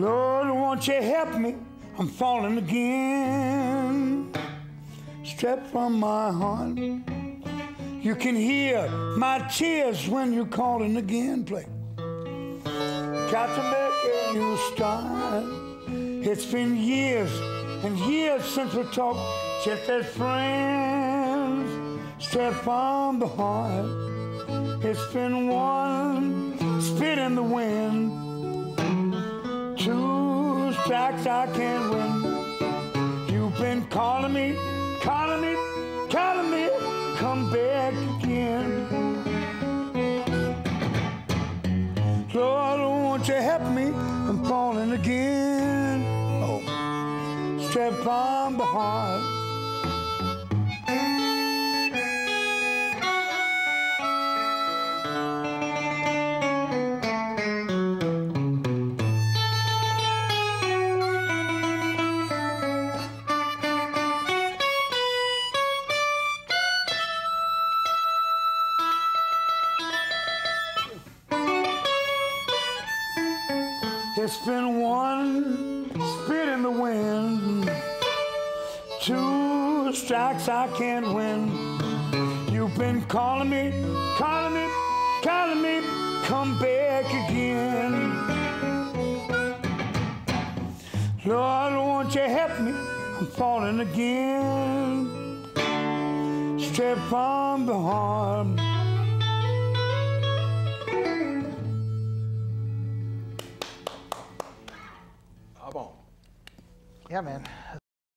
Lord, won't you help me? I'm falling again. Step from my heart. You can hear my tears when you're calling again. Play. Got to make a new start. It's been years and years since we talked, just as friends. Step from the heart. It's been one spit in the wind. Two strikes I can't win. You've been calling me, calling me, calling me. Come back again. Lord, won't you help me? I'm falling again. Oh, step from the heart. It's been one spit in the wind, two strikes I can't win. You've been calling me, calling me, calling me. Come back again. Lord, won't you help me? I'm falling again. Step from the heart. Yeah, man.